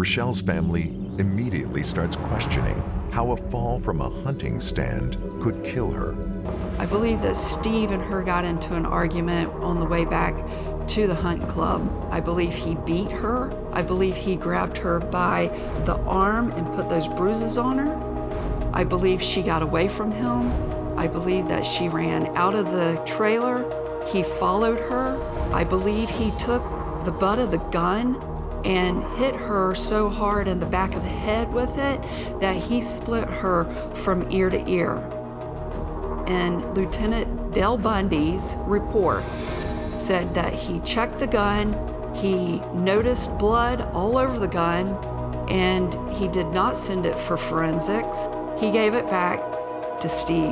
Rochelle's family immediately starts questioning how a fall from a hunting stand could kill her. I believe that Steve and her got into an argument on the way back to the hunt club. I believe he beat her. I believe he grabbed her by the arm and put those bruises on her. I believe she got away from him. I believe that she ran out of the trailer. He followed her. I believe he took the butt of the gun and hit her so hard in the back of the head with it that he split her from ear to ear. And Lieutenant Dale Bundy's report said that he checked the gun, he noticed blood all over the gun, and he did not send it for forensics. He gave it back to Steve.